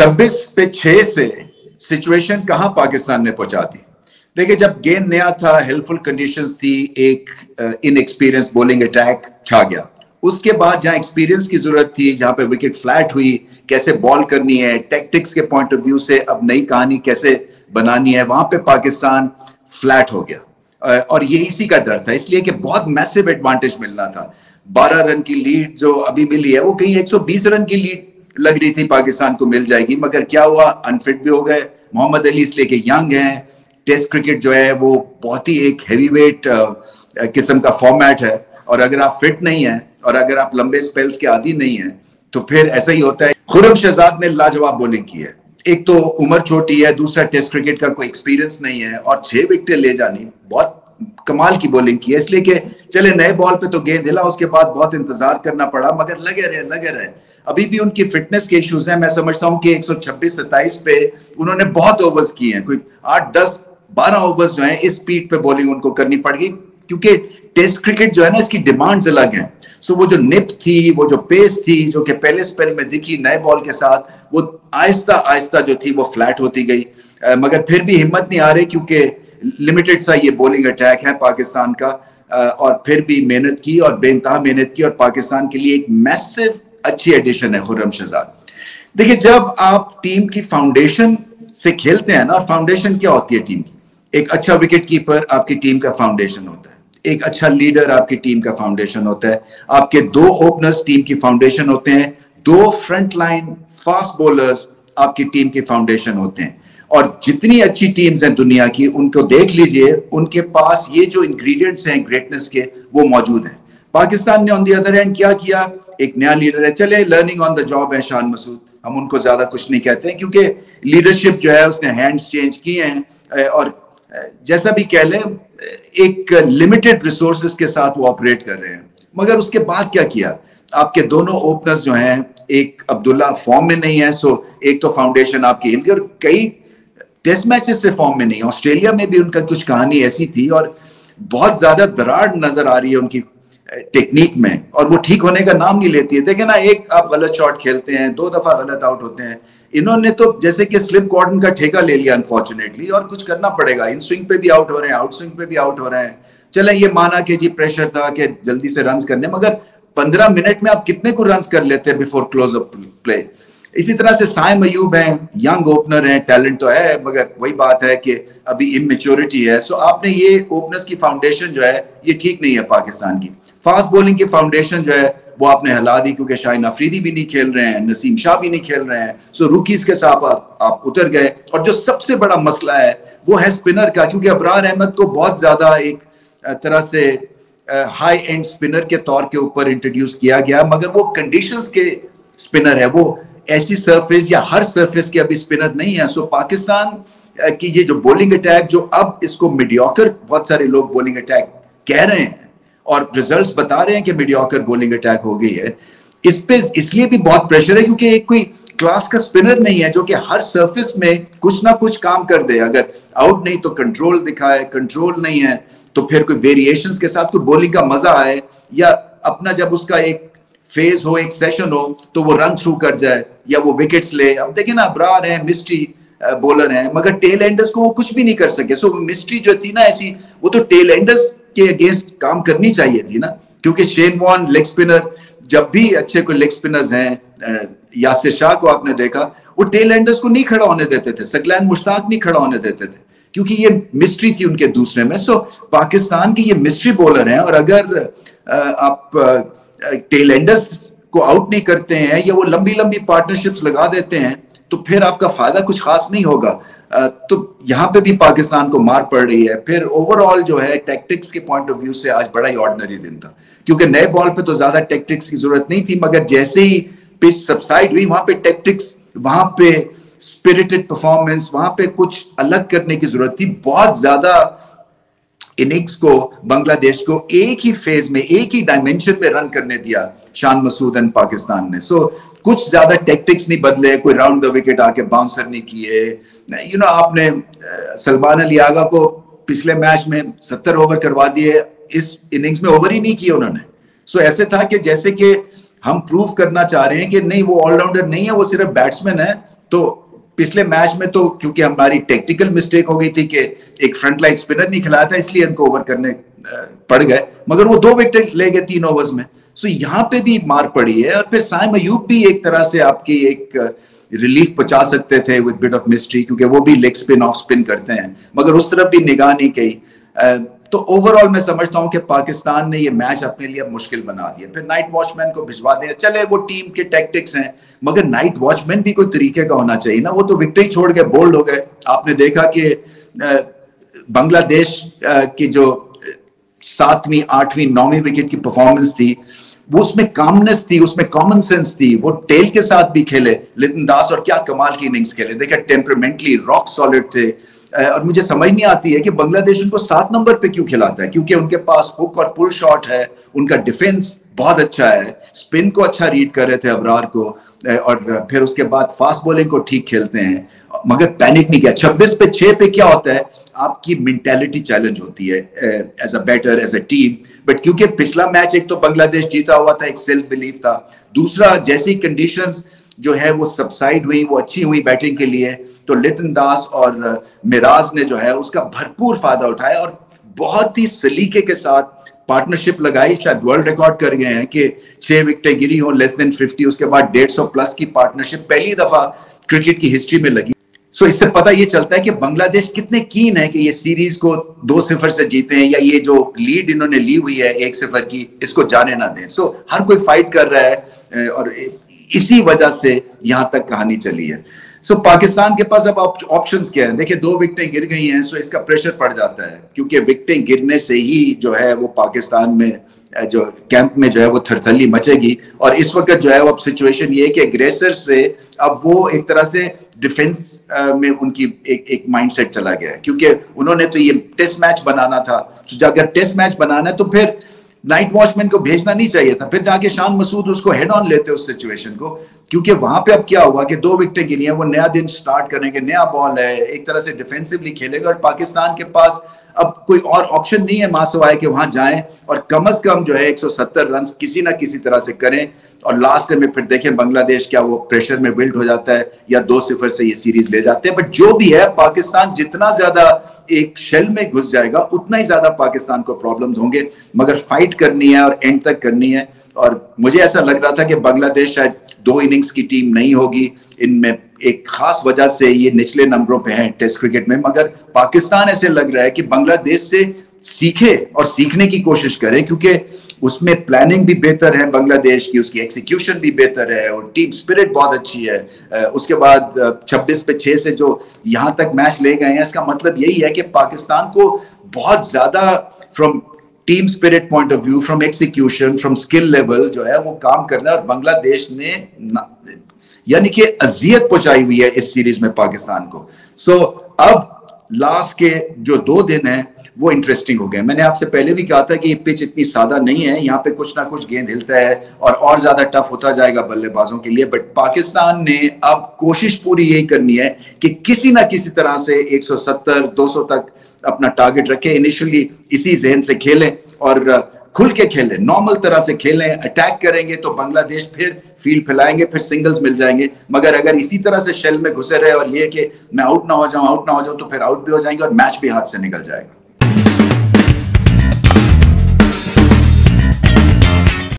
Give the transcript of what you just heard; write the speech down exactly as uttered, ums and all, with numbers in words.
छब्बीस पे छह से सिचुएशन कहां पाकिस्तान ने पहुंचा दी। देखिए, जब गेम नया था, हेल्पफुल कंडीशंस थी, एक इनएक्सपीरियंस बॉलिंग अटैक छा गया। उसके बाद जहां एक्सपीरियंस की जरूरत थी, जहां पे विकेट फ्लैट हुई, कैसे बॉल करनी है, टैक्टिक्स के पॉइंट ऑफ व्यू से अब नई कहानी कैसे बनानी है, वहां पे पाकिस्तान फ्लैट हो गया। और ये इसी का डर था, इसलिए कि बहुत मैसिव एडवांटेज मिलना था। बारह रन की लीड जो अभी मिली है, वो कहीं एक सौ बीस रन की लीड लग रही थी पाकिस्तान को मिल जाएगी, मगर क्या हुआ, अनफिट भी हो गए मोहम्मद अली, इसलिए कि यंग हैं। टेस्ट क्रिकेट जो है वो बहुत ही एक हैवीवेट किस्म का फॉर्मेट है, और अगर आप फिट नहीं हैं और अगर आप लंबे स्पेल्स के आदी नहीं हैं तो फिर ऐसा ही होता है। खुर्रम शहजाद ने लाजवाब बॉलिंग की है, एक तो उम्र छोटी है, दूसरा टेस्ट क्रिकेट का कोई एक्सपीरियंस नहीं है, और छह विकेटें ले जानी, बहुत कमाल की बॉलिंग की है। इसलिए कि चले नए बॉल पे तो गेंद हिला, उसके बाद बहुत इंतजार करना पड़ा, मगर लगे रहे लगे रहे अभी भी उनकी फिटनेस के इश्यूज हैं। मैं समझता हूं कि एक सौ छब्बीस सत्ताईस पे उन्होंने बहुत ओवर्स किए हैं, कोई आठ दस बारह ओवर्स जो हैं इस स्पीड पे बॉलिंग उनको करनी पड़ेगी, क्योंकि टेस्ट क्रिकेट जो है ना, इसकी डिमांड्स अलग हैं। सो वो जो निप थी, वो जो पेस थी जो कि पहले स्पेल में दिखी नए बॉल के साथ, वो आहिस्ता आहिस्ता जो थी वो फ्लैट होती गई, आ, मगर फिर भी हिम्मत नहीं आ रही, क्योंकि लिमिटेड सा ये बॉलिंग अटैक है पाकिस्तान का। आ, और फिर भी मेहनत की और बेइंतहा मेहनत की, और पाकिस्तान के लिए एक मैसिव अच्छी एडिशन है खुर्रम शहजाद। देखिए, जब आप टीम की फाउंडेशन से खेलते हैं ना, और फाउंडेशन क्या होती है टीम की, एक अच्छा विकेट कीपर आपकी टीम का फाउंडेशन होता है, एक अच्छा लीडर आपकी टीम का फाउंडेशन होता है, आपके दो ओपनर्स टीम की फाउंडेशन होते हैं, दो फ्रंट लाइन फास्ट बॉलर्स आपकी टीम की फाउंडेशन होते हैं। और जितनी अच्छी टीम्स हैं दुनिया की, उनको देख लीजिए, उनके पास ये जो इंग्रेडिएंट्स हैं ग्रेटनेस के, वो मौजूद हैं। पाकिस्तान ने ऑन दी अदर हैंड क्या किया, एक नया लीडर है, चले लर्निंग ऑन द जॉब है शान मसूद, हम उनको ज्यादा कुछ नहीं कहते हैं, क्योंकि लीडरशिप जो है उसने हैंड्स चेंज किए हैं, और जैसा भी कह लें एक लिमिटेड रिसोर्सेज के साथ वो ऑपरेट कर रहे हैं। मगर उसके बाद क्या किया, आपके दोनों ओपनर्स जो हैं, एक अब्दुल्ला फॉर्म में नहीं है, सो एक तो फाउंडेशन आपकी हिल गई, और कई टेस्ट मैचेस से फॉर्म में नहीं है। ऑस्ट्रेलिया में भी उनका कुछ कहानी ऐसी थी, और बहुत ज्यादा दरार नजर आ रही है उनकी टेक्निक में, और वो ठीक होने का नाम नहीं लेती है। देखे ना, एक आप गलत शॉट खेलते हैं, दो दफा गलत आउट होते हैं। इन्होंने तो जैसे कि स्लिप कॉर्डन का ठेका ले लिया अनफॉर्चुनेटली, और कुछ करना पड़ेगा। इन स्विंग पे भी आउट हो रहे हैं, आउट स्विंग पे भी आउट हो रहे हैं। चले ये माना कि जी प्रेशर था कि जल्दी से रन करने, मगर पंद्रह मिनट में आप कितने को रन कर लेते हैं बिफोर क्लोज अप प्ले। इसी तरह से साइम अयूब हैं, यंग ओपनर हैं, टैलेंट तो है, मगर वही बात है कि अभी इमेच्योरिटी है। सो आपने ये ओपनर्स की फाउंडेशन जो है ये ठीक नहीं है पाकिस्तान की। फास्ट बॉलिंग की फाउंडेशन जो है वो आपने हिला दी, क्योंकि शाहिन अफरीदी भी नहीं खेल रहे हैं, नसीम शाह भी नहीं खेल रहे हैं। सो रुकीज के साथ आप, आप उतर गए। और जो सबसे बड़ा मसला है वो है स्पिनर का, क्योंकि अबरार अहमद को बहुत ज्यादा एक तरह से हाई एंड स्पिनर के तौर के ऊपर इंट्रोड्यूस किया गया, मगर वो कंडीशंस के स्पिनर है, वो ऐसी सरफेस या हर सरफेस के अभी स्पिनर नहीं है। सो पाकिस्तान की ये जो बॉलिंग अटैक, जो अब इसको मीडियोकर बहुत सारे लोग बॉलिंग अटैक कह रहे हैं, और रिजल्ट्स बता रहे हैं कि मीडियोकर बॉलिंग अटैक हो गई है, इस पे इसलिए भी बहुत प्रेशर है क्योंकि एक कोई क्लास का स्पिनर नहीं है जो कि हर सरफेस में कुछ ना कुछ काम कर दे। अगर आउट नहीं तो कंट्रोल दिखाए, कंट्रोल नहीं है तो फिर कोई वेरिएशंस के साथ कोई बॉलिंग का मजा आए, या अपना जब उसका एक फेज हो, एक सेशन हो, तो वो रन थ्रू कर जाए या वो विकेट्स ले। अब देखें ना, अबरार हैं, मिस्ट्री बॉलर हैं, मगर टेल एंडर्स को वो कुछ भी नहीं कर सके। सो मिस्ट्री जो थी ना ऐसी, वो तो टेल एंडर्स के अगेंस्ट काम करनी चाहिए थी ना, क्योंकि शेन वॉर्न लेग स्पिनर, जब भी अच्छे कोई लेग स्पिनर्स हैं, यासिर शाह को आपने देखा, वो टेल एंडर्स को नहीं खड़ा होने देते थे, सकलैन मुश्ताक नहीं खड़ा होने देते थे, क्योंकि ये मिस्ट्री थी उनके दूसरे में। सो पाकिस्तान के ये मिस्ट्री बॉलर हैं, और अगर आप टेल एंडर्स को आउट नहीं करते हैं या वो लंबी लंबी पार्टनरशिप्स लगा देते हैं तो फिर आपका फायदा कुछ खास नहीं होगा। तो यहाँ पे भी पाकिस्तान को मार पड़ रही है। फिर ओवरऑल जो है टैक्टिक्स के पॉइंट ऑफ व्यू से आज बड़ा ही ऑर्डिनरी दिन था, क्योंकि नए बॉल पे तो ज्यादा टैक्टिक्स की जरूरत नहीं थी, मगर जैसे ही पिच सब्साइड हुई वहां पे टैक्टिक्स, वहां पे स्पिरिटेड परफॉर्मेंस, वहां पे कुछ अलग करने की जरूरत थी। बहुत ज्यादा इनिंग्स को बांग्लादेश को एक ही फेज में, एक ही डायमेंशन में रन करने दिया शान मसूद एंड पाकिस्तान ने। सो कुछ ज्यादा टैक्टिक्स नहीं बदले, कोई राउंड द विकेट आके बाउंसर नहीं किए। यू नो, आपने सलमान अली आगा को पिछले मैच में सत्तर ओवर करवा दिए, इस इनिंग्स में ओवर ही नहीं किए उन्होंने। सो so, ऐसे था कि जैसे कि हम प्रूव करना चाह रहे हैं कि नहीं, वो ऑलराउंडर नहीं है, वो सिर्फ बैट्समैन है, तो पिछले मैच में तो क्योंकि हमारी टेक्निकल मिस्टेक हो गई थी कि एक फ्रंट लाइन स्पिनर नहीं खिलाया था, इसलिए इनको ओवर करने पड़ गए, मगर वो दो विकेट ले गए तीन ओवर्स में। सो यहाँ पे भी मार पड़ी है। और फिर साइम अयूब भी एक तरह से आपकी एक रिलीफ पहुंचा सकते थे विद बिट ऑफ मिस्ट्री, क्योंकि वो भी लेग स्पिन ऑफ स्पिन करते हैं, मगर उस तरफ भी निगाह नहीं गई। तो ओवरऑल मैं समझता हूं कि पाकिस्तान ने ये मैच अपने लिए मुश्किल बना दिया। फिर नाइट वॉचमैन को भिजवा दिया, चले वो टीम के टैक्टिक्स हैं, मगर नाइट वॉचमैन भी कोई तरीके का होना चाहिए ना। वो तो विकेट ही छोड़ के बोल्ड हो गए। आपने देखा कि बांग्लादेश की जो सातवीं आठवीं नौवीं विकेट की परफॉर्मेंस थी, वो उसमें कामनेस थी, उसमें कॉमन सेंस थी। वो टेल के साथ भी खेले लिटन दास, और क्या कमाल की इनिंग्स खेले। देखा टेम्परामेंटली रॉक सॉलिड थे। और मुझे समझ नहीं आती है कि बांग्लादेश उनको सात नंबर पे क्यों खिलाता है, क्योंकि उनके पास हुक और पुल शॉट है, उनका डिफेंस बहुत अच्छा है, स्पिन को अच्छा रीड कर रहे थे अबरार को, और फिर उसके बाद फास्ट बॉलिंग को ठीक खेलते हैं, मगर पैनिक नहीं किया। छब्बीस पे छह पे क्या होता है, आपकी मेंटेलिटी चैलेंज होती है as a batter as a team. But क्योंकि पिछला मैच एक तो बांग्लादेश जीता हुआ था, एक सेल्फ बिलीफ था, दूसरा जैसी कंडीशंस जो है वो सबसाइड हुई, वो अच्छी हुई बैटिंग के लिए, तो लिटन दास और मिराज ने जो है उसका भरपूर फायदा उठाया और बहुत ही सलीके के साथ पार्टनरशिप लगाई। शायद वर्ल्ड रिकॉर्ड कर गए हैं कि छह विकेटें गिरी हो लेस देन फिफ्टी, उसके बाद डेढ़ सौ प्लस की पार्टनरशिप पहली दफा क्रिकेट की हिस्ट्री में लगी। सो so, इससे पता ये चलता है कि बांग्लादेश कितने कीन है कि ये सीरीज को दो सिफर से जीते हैं, या ये जो लीड इन्होंने ली हुई है एक सिफर की, इसको जाने ना दें। सो so, हर कोई फाइट कर रहा है और इसी वजह से यहाँ तक कहानी चली है। सो so, पाकिस्तान के पास अब ऑप्शंस क्या है? देखिए दो विकेटें गिर गई हैं, सो so इसका प्रेशर पड़ जाता है, क्योंकि विकेटें गिरने से ही जो है वो पाकिस्तान में जो कैंप में जो है वो थरथली मचेगी। और इस वक्त जो है वो अब सिचुएशन ये है कि एग्रेसर से अब वो एक तरह से डिफेंस में उनकी एक एक माइंडसेट चला गया है, क्योंकि उन्होंने तो ये टेस्ट मैच बनाना था। तो अगर टेस्ट मैच बनाना है तो फिर नाइट वॉचमैन को भेजना नहीं चाहिए था, फिर जाके शान मसूद उसको हेड ऑन लेते उस सिचुएशन को। क्योंकि वहां पे अब क्या हुआ कि दो विकेटें गिरी हैं, वो नया दिन स्टार्ट करेंगे, नया बॉल है, एक तरह से डिफेंसिवली खेलेगा, और पाकिस्तान के पास अब कोई और ऑप्शन नहीं है मासो आए कि वहां जाएं और कम अज कम जो है एक सौ सत्तर रन किसी ना किसी तरह से करें। और लास्ट में फिर देखें बांग्लादेश क्या वो प्रेशर में बिल्ड हो जाता है या दो सिफर से ये सीरीज ले जाते हैं। बट जो भी है, पाकिस्तान जितना ज्यादा एक शेल में घुस जाएगा उतना ही ज्यादा पाकिस्तान को प्रॉब्लम्स होंगे, मगर फाइट करनी है और एंड तक करनी है। और मुझे ऐसा लग रहा था कि बांग्लादेश शायद दो इनिंग्स की टीम नहीं होगी, इनमें एक खास वजह से ये निचले नंबरों पे हैं टेस्ट क्रिकेट में, मगर पाकिस्तान ऐसे लग रहा है कि बांग्लादेश से सीखे और सीखने की कोशिश करें, क्योंकि उसमें प्लानिंग भी बेहतर है बांग्लादेश की, उसकी एग्जीक्यूशन भी बेहतर है और टीम स्पिरिट बहुत अच्छी है। उसके बाद छब्बीस पे छह से जो यहाँ तक मैच ले गए हैं, इसका मतलब यही है कि पाकिस्तान को बहुत ज्यादा from team spirit point of view, from execution, from skill level जो है वो काम करना है। और बांग्लादेश ने यानी कि अजियत पहुंचाई हुई है इस सीरीज में पाकिस्तान को। सो so, अब लास्ट के जो दो दिन हैं वो इंटरेस्टिंग हो गए। मैंने आपसे पहले भी कहा था कि ये पिच इतनी सादा नहीं है, यहाँ पे कुछ ना कुछ गेंद हिलता है और और ज्यादा टफ होता जाएगा बल्लेबाजों के लिए। बट पाकिस्तान ने अब कोशिश पूरी यही करनी है कि किसी ना किसी तरह से एक सौ सत्तर दो सौ तक अपना टारगेट रखें, इनिशियली इसी जहन से खेलें और खुल के खेलें, नॉर्मल तरह से खेलें। अटैक करेंगे तो बांग्लादेश फिर फील्ड फैलाएंगे, फिर सिंगल्स मिल जाएंगे, मगर अगर इसी तरह से शेल में घुसे रहे और ये कि मैं आउट ना हो जाऊं आउट ना हो जाऊं तो फिर आउट भी हो जाएंगे और मैच भी हाथ से निकल जाएगा।